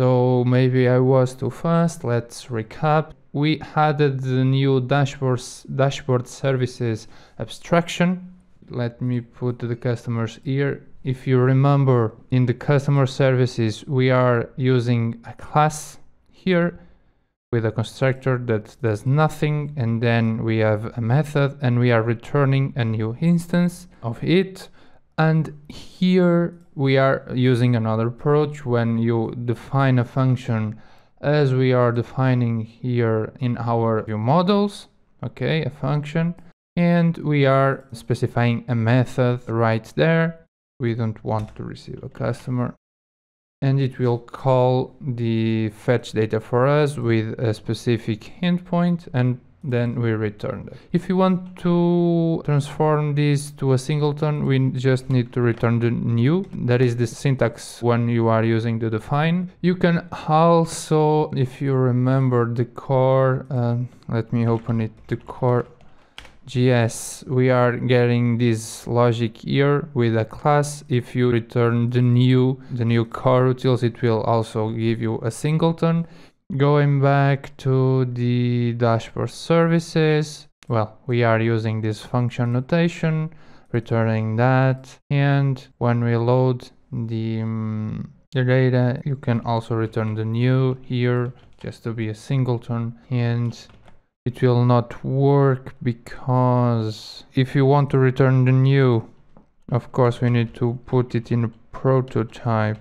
So maybe I was too fast. Let's recap. We added the new dashboard services abstraction. Let me put the customers here. If you remember, in the customer services, we are using a class here with a constructor that does nothing, and then we have a method and we are returning a new instance of it. And here we are using another approach. When you define a function as we are defining here in our view models, okay, a function, and we are specifying a method right there. We don't want to receive a customer, and it will call the fetch data for us with a specific endpoint, and then we return that. If you want to transform this to a singleton, we just need to return the new. That is the syntax when you are using the define. You can also, if you remember the core, let me open it, the core.js, we are getting this logic here with a class. If you return the new core utils, it will also give you a singleton. Going back to the dashboard services, well, we are using this function notation, returning that, and when we load the data, you can also return the new here, just to be a singleton, and it will not work because if you want to return the new, of course, we need to put it in a prototype.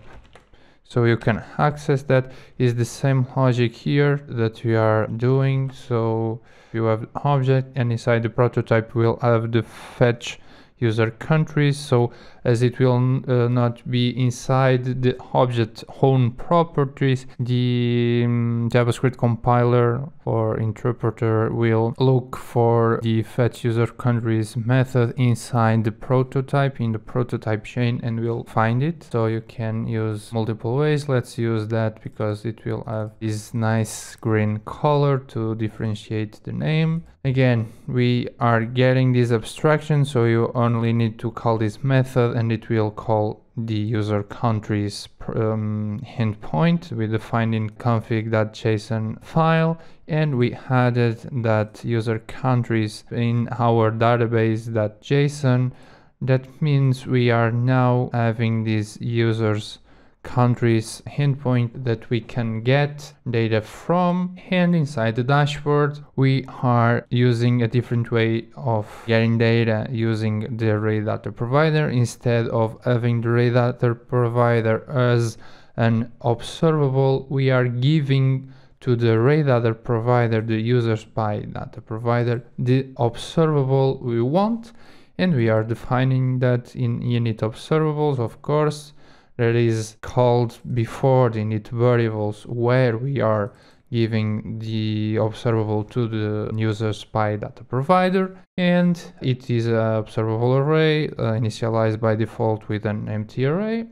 So you can access that. Is the same logic here that we are doing. So you have an object, and inside the prototype we'll have the fetch user countries. So as it will not be inside the object's own properties, the JavaScript compiler or interpreter will look for the fetch user countries method inside the prototype, in the prototype chain, and will find it. So you can use multiple ways. Let's use that because it will have this nice green color to differentiate the name. Again, we are getting this abstraction, so you only need to call this method, and it will call the user countries endpoint. We defined in config.json file, and we added that user countries in our database.json. That means we are now having these users countries endpoint that we can get data from, and inside the dashboard we are using a different way of getting data using the RayData provider instead of having the RayData provider as an observable. We are giving to the RayData provider, the users by data provider, the observable we want, and we are defining that in init observables, of course. That is called before the init variables where we are giving the observable to the users by data provider, and it is an observable array initialized by default with an empty array.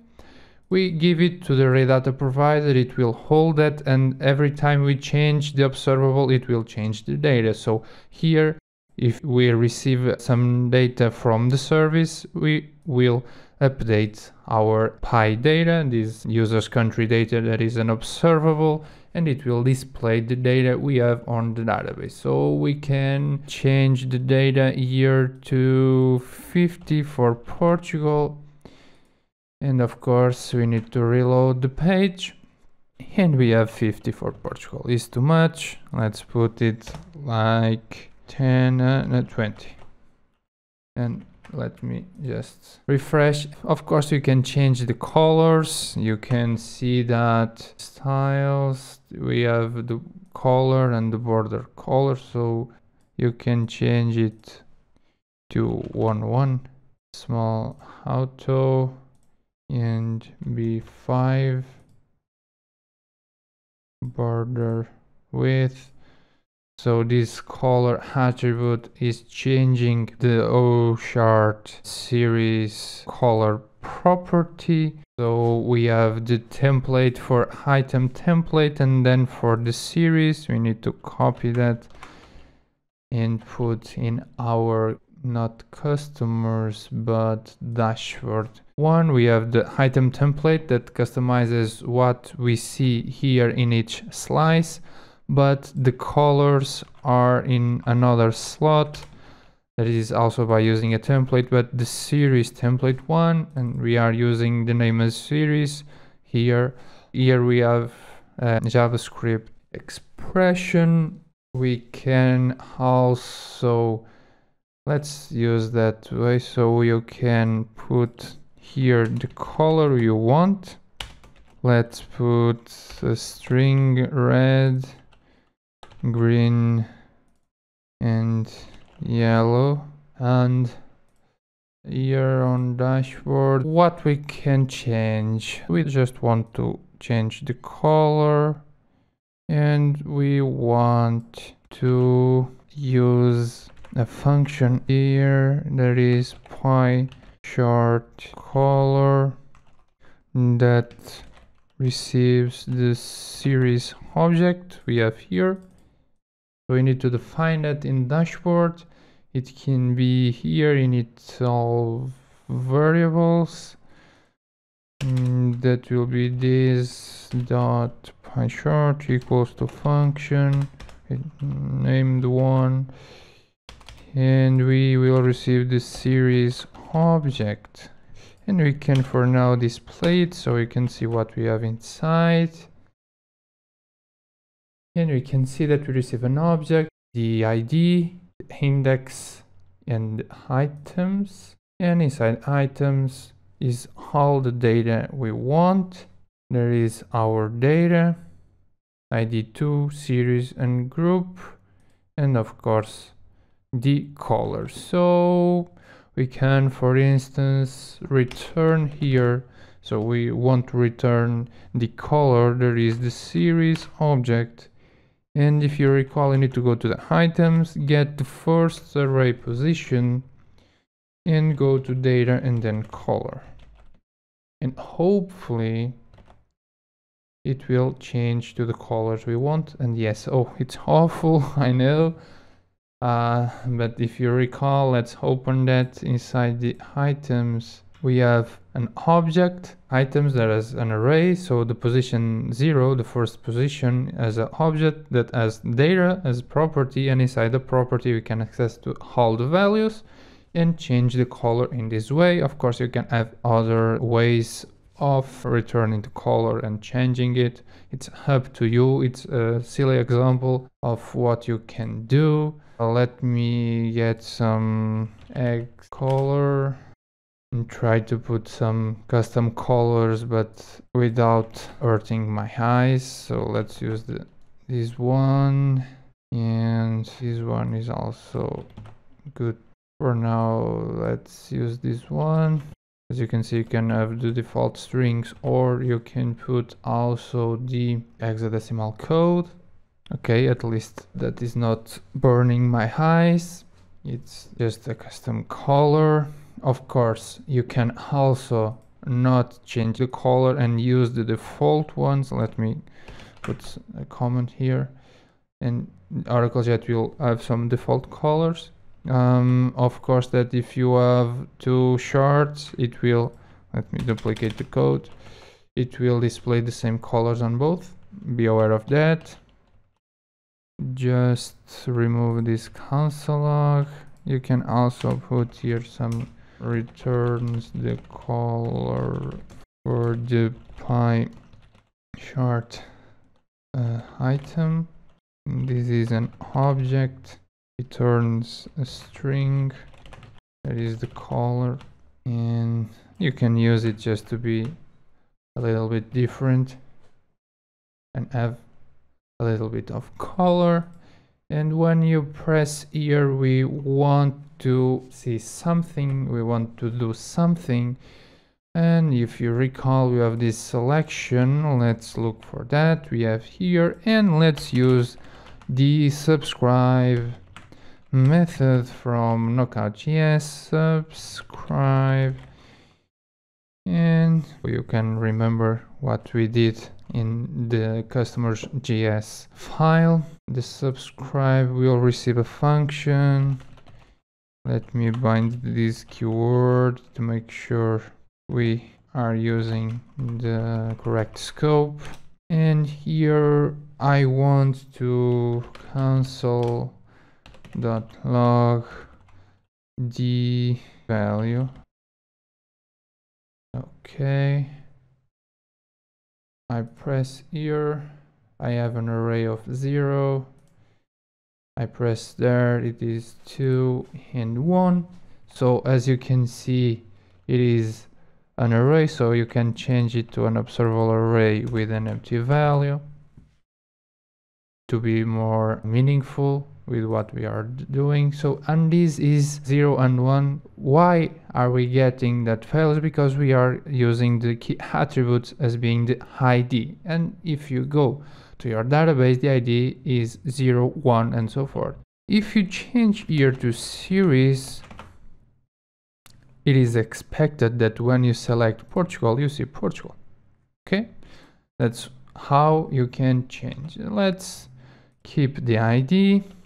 We give it to the RayData provider, it will hold that, and every time we change the observable it will change the data. So here, if we receive some data from the service, we will update our PI data, this user's country data that is an observable, and it will display the data we have on the database. So we can change the data here to 50 for Portugal, and of course we need to reload the page, and we have 50 for Portugal. It's too much. Let's put it like 10 and 20, and let me just refresh. Of course you can change the colors. You can see that styles, we have the color and the border color, so you can change it to 1-1, small auto, and B5, border width. So this color attribute is changing the O-chart series color property. So we have the template for item template, and then for the series we need to copy that and put in our not customers, but dashboard. One, we have the item template that customizes what we see here in each slice, but the colors are in another slot. That is also by using a template, but the series template one, and we are using the name as series here. Here we have a JavaScript expression. We can also, let's use that way, so you can put here the color you want. Let's put a string red, green, and yellow. And here on dashboard, what we can change, we just want to change the color, and we want to use a function here that is pie chart color that receives the series object we have here. So we need to define that in dashboard. It can be here in its all variables. That will be this dot PyChart equals to function named one, and we will receive the series object. And we can for now display it so we can see what we have inside. And we can see that we receive an object, the ID, the index, and items. And inside items is all the data we want. There is our data, ID2, series, and group, and of course the color. So we can, for instance, return here. So we want to return the color. There is the series object. And if you recall, you need to go to the items, get the first array position, and go to data and then color. And hopefully it will change to the colors we want. And yes, oh, it's awful, I know. But if you recall, let's open that. Inside the items, we have an object, items, that has an array. So the position 0, the first position, as an object that has data as property, and inside the property we can access to all the values and change the color in this way. Of course, you can have other ways of returning the color and changing it. It's up to you. It's a silly example of what you can do. Let me get some egg color and try to put some custom colors, but without hurting my eyes. So let's use this one, and this one is also good for now. Let's use this one. As you can see, you can have the default strings, or you can put also the hexadecimal code. Okay, at least that is not burning my eyes. It's just a custom color. Of course, you can also not change the color and use the default ones. Let me put a comment here, and Oracle JET will have some default colors. Of course, that if you have two charts, it will, let me duplicate the code, it will display the same colors on both. Be aware of that. Just remove this console log. You can also put here some returns the color for the pie chart item. This is an object. Returns a string that is the color, and you can use it just to be a little bit different and have a little bit of color. And when you press here, we want to see something, we want to do something. And if you recall, we have this selection. Let's look for that. We have here, and let's use the subscribe method from Knockout.js, subscribe, and you can remember what we did in the customers.js file. The subscribe will receive a function Let me bind this keyword to make sure we are using the correct scope. And here I want to console.log the value. Okay. I press here. I have an array of 0. I press there. It is 2 and 1. So as you can see, it is an array, so you can change it to an observable array with an empty value to be more meaningful with what we are doing. So, and this is 0 and 1. Why are we getting that fails? Because we are using the key attributes as being the ID, and if you go to your database, the ID is 0, 1 and so forth. If you change here to series, it is expected that when you select Portugal, you see Portugal. Okay, that's how you can change. Let's keep the ID.